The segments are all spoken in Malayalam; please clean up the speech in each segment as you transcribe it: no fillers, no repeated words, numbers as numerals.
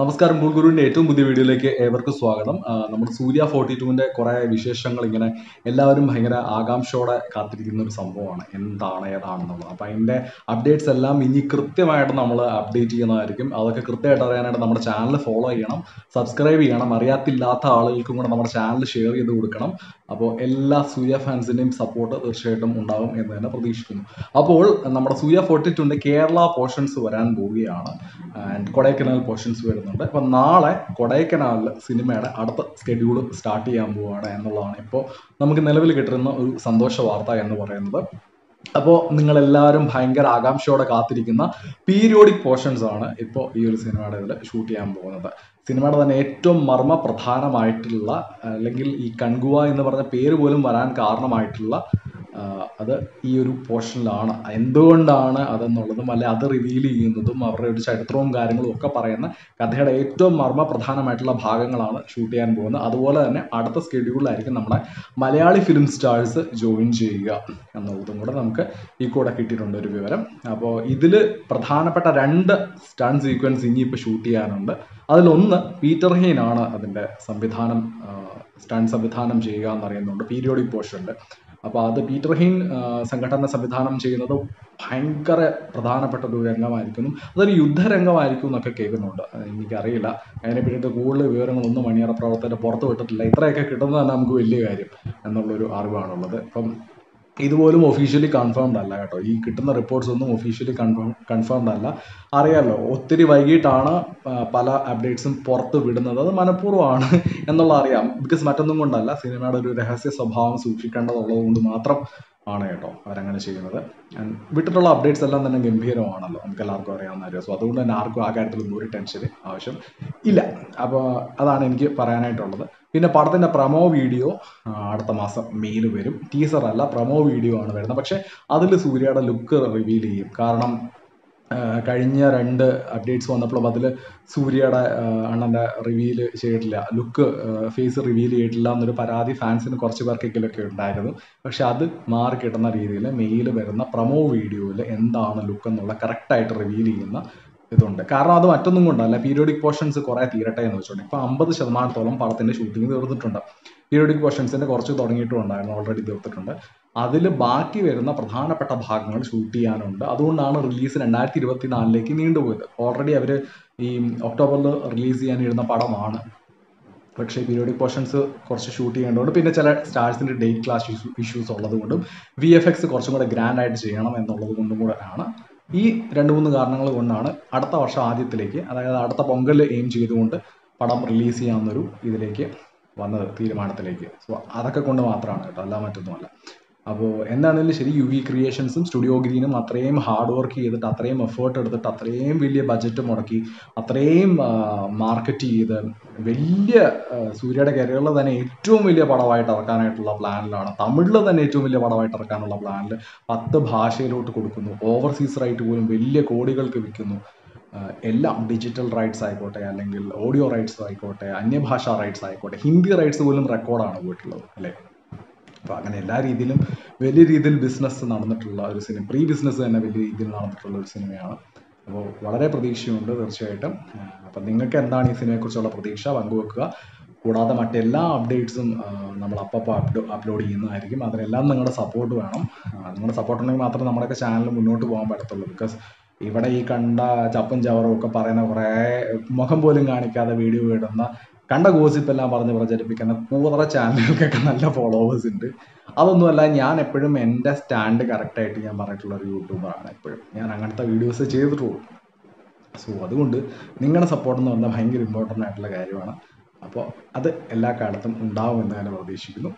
നമസ്കാരം മൂൾ ഗുരുവിന്റെ ഏറ്റവും പുതിയ വീഡിയോയിലേക്ക് ഏവർക്കും സ്വാഗതം. നമ്മൾ സൂര്യ 42 ന്റെ കുറേ വിശേഷങ്ങൾ ഇങ്ങനെ എല്ലാവരും ഭയങ്കര ആകാംക്ഷയോടെ കാത്തിരിക്കുന്ന ഒരു സംഭവമാണ്, എന്താണ് ഏതാണെന്നുള്ളത്. അപ്പോൾ അതിന്റെ അപ്ഡേറ്റ്സ് എല്ലാം ഇനി കൃത്യമായിട്ട് നമ്മൾ അപ്ഡേറ്റ് ചെയ്യുന്നതായിരിക്കും. അതൊക്കെ കൃത്യമായിട്ട് അറിയാനായിട്ട് നമ്മുടെ ചാനൽ ഫോളോ ചെയ്യണം, സബ്സ്ക്രൈബ് ചെയ്യണം, അറിയാത്തില്ലാത്ത ആളുകൾക്കും കൂടെ നമ്മുടെ ചാനൽ ഷെയർ ചെയ്ത് കൊടുക്കണം. അപ്പോൾ എല്ലാ സൂര്യ ഫാൻസിൻ്റെയും സപ്പോർട്ട് തീർച്ചയായിട്ടും ഉണ്ടാകും എന്ന് തന്നെ പ്രതീക്ഷിക്കുന്നു. അപ്പോൾ നമ്മുടെ സൂര്യ 42ന്റെ കേരള പോർഷൻസ് വരാൻ പോവുകയാണ്, ആൻഡ് കൊടൈക്കനാൽ പോർഷൻസ് വരുന്നുണ്ട്. അപ്പം നാളെ കൊടൈക്കനാലിൽ സിനിമയുടെ അടുത്ത സ്കെഡ്യൂൾ സ്റ്റാർട്ട് ചെയ്യാൻ പോവുകയാണ് എന്നുള്ളതാണ് ഇപ്പോൾ നമുക്ക് നിലവിൽ കിട്ടുന്ന ഒരു സന്തോഷ വാർത്ത എന്ന് പറയുന്നത്. അപ്പോൾ നിങ്ങളെല്ലാവരും ഭയങ്കര ആകാംക്ഷയോടെ കാത്തിരിക്കുന്ന പീരിയോഡിക് പോർഷൻസ് ആണ് ഇപ്പോൾ ഈ ഒരു സിനിമയുടെ ഇതിൽ ഷൂട്ട് ചെയ്യാൻ പോകുന്നത്. സിനിമയുടെ തന്നെ ഏറ്റവും മർമ്മ പ്രധാനമായിട്ടുള്ള, അല്ലെങ്കിൽ ഈ കൺഗുവ എന്ന് പറഞ്ഞ പേര് പോലും വരാൻ കാരണമായിട്ടുള്ള അത് ഈ ഒരു പോർഷനിലാണ്. എന്തുകൊണ്ടാണ് അതെന്നുള്ളതും അല്ലെ അത് റിവീൽ ചെയ്യുന്നതും അവരുടെ ഒരു ചരിത്രവും കാര്യങ്ങളും ഒക്കെ പറയുന്ന കഥയുടെ ഏറ്റവും മർമ്മ പ്രധാനമായിട്ടുള്ള ഭാഗങ്ങളാണ് ഷൂട്ട് ചെയ്യാൻ പോകുന്നത്. അതുപോലെ തന്നെ അടുത്ത സ്കെഡ്യൂളിലായിരിക്കും നമ്മുടെ മലയാളി ഫിലിം സ്റ്റാർസ് ജോയിൻ ചെയ്യുക എന്നുള്ളതും കൂടെ നമുക്ക് ഈ കൂടെ കിട്ടിയിട്ടുണ്ട് ഒരു വിവരം. അപ്പോൾ ഇതിൽ പ്രധാനപ്പെട്ട രണ്ട് സ്റ്റൺ സീക്വൻസ് ഇനിയിപ്പോൾ ഷൂട്ട് ചെയ്യാനുണ്ട്. അതിലൊന്ന് പീറ്റർ ഹെയ്നാണ് അതിൻ്റെ സ്റ്റൺ സംവിധാനം ചെയ്യുക എന്നറിയുന്നുണ്ട് പീരിയോഡിക് പോർഷനിൽ. അപ്പോൾ അത് പീറ്റർ ഹെയ്ൻ സംഘടന സംവിധാനം ചെയ്യുന്നത് ഭയങ്കര പ്രധാനപ്പെട്ട ഒരു രംഗമായിരിക്കുന്നു, അതൊരു യുദ്ധരംഗമായിരിക്കും എന്നൊക്കെ കേൾക്കുന്നുണ്ട്. എനിക്കറിയില്ല, അതിനെപ്പറ്റിയിട്ട് കൂടുതൽ വിവരങ്ങളൊന്നും മണിയറ പ്രവർത്തകരെ പുറത്തു വിട്ടിട്ടില്ല. ഇത്രയൊക്കെ കിട്ടുന്നത് തന്നെ നമുക്ക് വലിയ കാര്യം എന്നുള്ളൊരു അറിവാണുള്ളത്. അപ്പം ഇതുപോലും ഒഫീഷ്യലി കൺഫേംഡ് അല്ല കേട്ടോ, ഈ കിട്ടുന്ന റിപ്പോർട്ട്സ് ഒന്നും ഒഫീഷ്യലി കൺഫേംഡ് അല്ല. അറിയാമല്ലോ, ഒത്തിരി വൈകിട്ടാണ് പല അപ്ഡേറ്റ്സും പുറത്ത് വിടുന്നത്, അത് മനഃപൂർവ്വമാണ് എന്നുള്ള അറിയാം. ബിക്കോസ് മറ്റൊന്നും കൊണ്ടല്ല, സിനിമയുടെ ഒരു രഹസ്യ സ്വഭാവം സൂക്ഷിക്കേണ്ടതുള്ളത് കൊണ്ട് മാത്രം ആണ് കേട്ടോ അവരങ്ങനെ ചെയ്യുന്നത്. വിട്ടിട്ടുള്ള അപ്ഡേറ്റ്സ് എല്ലാം തന്നെ ഗംഭീരമാണല്ലോ, നമുക്ക് എല്ലാവർക്കും അറിയാവുന്ന കാര്യം. സോ അതുകൊണ്ട് തന്നെ ആർക്കും ആ കാര്യത്തിലൊന്നും ഒരു ടെൻഷന് ആവശ്യം ഇല്ല. അപ്പോൾ അതാണ് എനിക്ക് പറയാനായിട്ടുള്ളത്. പിന്നെ പടത്തിൻ്റെ പ്രമോ വീഡിയോ അടുത്ത മാസം മെയിൽ വരും. ടീസർ അല്ല, പ്രമോ വീഡിയോ ആണ് വരുന്നത്. പക്ഷേ അതിൽ സൂര്യയുടെ ലുക്ക് റിവീൽ ചെയ്യും. കാരണം കഴിഞ്ഞ രണ്ട് അപ്ഡേറ്റ്സ് വന്നപ്പോഴും അതിൽ സൂര്യയുടെ അണ്ണൻ്റെ റിവീൽ ചെയ്തിട്ടില്ല, ലുക്ക് ഫേസ് റിവീൽ ചെയ്തിട്ടില്ല എന്നൊരു പരാതി ഫാൻസിന് കുറച്ച് പേർക്കെങ്കിലൊക്കെ ഉണ്ടായിരുന്നു. പക്ഷെ അത് മാറി കിട്ടുന്ന രീതിയിൽ മെയിൽ വരുന്ന പ്രമോ വീഡിയോയിൽ എന്താണ് ലുക്ക് എന്നുള്ള കറക്റ്റായിട്ട് റിവീൽ ചെയ്യുന്ന ഇതുണ്ട്. കാരണം അത് മറ്റൊന്നും കൊണ്ടല്ല, പീരിയോഡിക് പോർഷൻസ് കുറേ തീരട്ടെ എന്ന് വെച്ചിട്ടുണ്ടെങ്കിൽ ഇപ്പോൾ 50% പടത്തിൻ്റെ ഷൂട്ടിംഗ് തീർന്നിട്ടുണ്ട്. പീരിയോഡിക് പോർഷൻസിൻ്റെ കുറച്ച് തുടങ്ങിയിട്ടുണ്ടായിരുന്നു, ഓൾറെഡി തീർത്തിട്ടുണ്ട്. അതിൽ ബാക്കി വരുന്ന പ്രധാനപ്പെട്ട ഭാഗങ്ങൾ ഷൂട്ട് ചെയ്യാനുണ്ട്. അതുകൊണ്ടാണ് റിലീസ് 2024ലേക്ക് നീണ്ടുപോയത്. ഓൾറെഡി അവർ ഈ ഒക്ടോബറിൽ റിലീസ് ചെയ്യാനിരുന്ന പടമാണ്, പക്ഷേ പീരിയോഡിക് പോർഷൻസ് കുറച്ച് ഷൂട്ട് ചെയ്യേണ്ടതുകൊണ്ട് പിന്നെ ചില സ്റ്റാർസിൻ്റെ ഡേറ്റ് ക്ലാഷ് ഇഷ്യൂസ് ഉള്ളത് കൊണ്ടും VFX കുറച്ചും കൂടെ ഗ്രാൻഡായിട്ട് ചെയ്യണം എന്നുള്ളത് കൊണ്ടും കൂടെ ആണ്. ഈ 2-3 കാരണങ്ങൾ കൊണ്ടാണ് അടുത്ത വർഷം ആദ്യത്തിലേക്ക്, അതായത് അടുത്ത പൊങ്കൽ എയിം ചെയ്തുകൊണ്ട് പടം റിലീസ് ചെയ്യാവുന്നൊരു ഇതിലേക്ക് വന്നത്, തീരുമാനത്തിലേക്ക്. സോ അതൊക്കെ കൊണ്ട് മാത്രമാണ് കേട്ടോ, അല്ല മറ്റൊന്നുമല്ല. അപ്പോൾ എന്താണെങ്കിലും ശരി, UV ക്രിയേഷൻസും സ്റ്റുഡിയോ ഗ്രീനും അത്രയും ഹാർഡ് വർക്ക് ചെയ്തിട്ട്, അത്രയും എഫേർട്ട് എടുത്തിട്ട്, അത്രയും വലിയ ബഡ്ജറ്റ് മുടക്കി, അത്രയും മാർക്കറ്റ് ചെയ്ത്, വലിയ സൂര്യയുടെ കരിയറിൽ തന്നെ ഏറ്റവും വലിയ പടമായിട്ട് ഇറക്കാനായിട്ടുള്ള പ്ലാനിലാണ്. തമിഴിൽ തന്നെ ഏറ്റവും വലിയ പടമായിട്ട് ഇറക്കാനുള്ള പ്ലാനിൽ 10 ഭാഷയിലോട്ട് കൊടുക്കുന്നു. ഓവർസീസ് റൈറ്റ് പോലും വലിയ കോടികൾക്ക് വിൽക്കുന്നു. എല്ലാം ഡിജിറ്റൽ റൈറ്റ്സ് ആയിക്കോട്ടെ, അല്ലെങ്കിൽ ഓഡിയോ റൈറ്റ്സ് ആയിക്കോട്ടെ, അന്യഭാഷാ റൈറ്റ്സ് ആയിക്കോട്ടെ, ഹിന്ദി റൈറ്റ്സ് പോലും റെക്കോർഡാണ് പോയിട്ടുള്ളത് അല്ലേ. അപ്പോൾ അങ്ങനെ എല്ലാ രീതിയിലും വലിയ രീതിയിൽ ബിസിനസ് നടന്നിട്ടുള്ള ഒരു സിനിമ, ബിസിനസ് തന്നെ വലിയ രീതിയിൽ നടന്നിട്ടുള്ള ഒരു സിനിമയാണ്. അപ്പോൾ വളരെ പ്രതീക്ഷയുണ്ട് തീർച്ചയായിട്ടും. അപ്പം നിങ്ങൾക്ക് എന്താണ് ഈ സിനിമയെക്കുറിച്ചുള്ള പ്രതീക്ഷ പങ്കുവെക്കുക. കൂടാതെ മറ്റെല്ലാ അപ്ഡേറ്റ്സും നമ്മൾ അപ്പം അപ്ലോഡ് ചെയ്യുന്നതായിരിക്കും. അതിനെല്ലാം നിങ്ങളുടെ സപ്പോർട്ട് വേണം. നിങ്ങളുടെ സപ്പോർട്ട് ഉണ്ടെങ്കിൽ മാത്രമേ നമ്മുടെയൊക്കെ ചാനൽ മുന്നോട്ട് പോകാൻ പറ്റത്തുള്ളൂ. ബിക്കോസ് ഇവിടെ ഈ കണ്ട ചപ്പും ചവറും ഒക്കെ പറയുന്ന, കുറേ മുഖം പോലും കാണിക്കാതെ വീഡിയോ ഇടുന്ന, കണ്ട ഗോസിപ്പെല്ലാം പറഞ്ഞ് പ്രചരിപ്പിക്കുന്ന കൂതറ ചാനലുകൾക്കൊക്കെ നല്ല ഫോളോവേഴ്സ് ഉണ്ട്. അതൊന്നുമല്ല, ഞാൻ എപ്പോഴും എൻ്റെ സ്റ്റാൻഡ് കറക്റ്റായിട്ട് ഞാൻ പറഞ്ഞിട്ടുള്ള ഒരു യൂട്യൂബറാണ്. എപ്പോഴും ഞാൻ അങ്ങനത്തെ വീഡിയോസ് ചെയ്തിട്ടുള്ളൂ. സോ അതുകൊണ്ട് നിങ്ങളുടെ സപ്പോർട്ട് എന്ന് പറഞ്ഞാൽ ഭയങ്കര ഇമ്പോർട്ടൻ്റ് ആയിട്ടുള്ള കാര്യമാണ്. അപ്പോൾ അത് എല്ലാ കാലത്തും ഉണ്ടാവുമെന്ന് ഞാൻ പ്രതീക്ഷിക്കുന്നു.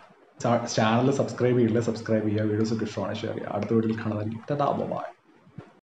ചാനൽ സബ്സ്ക്രൈബ് ചെയ്യില്ല, സബ്സ്ക്രൈബ് ചെയ്യുക, വീഡിയോസൊക്കെ ഇഷ്ടമാണ്, ഷെയർ ചെയ്യുക. അടുത്ത വീഡിയോയിൽ കാണാൻ ടാ ബൈ.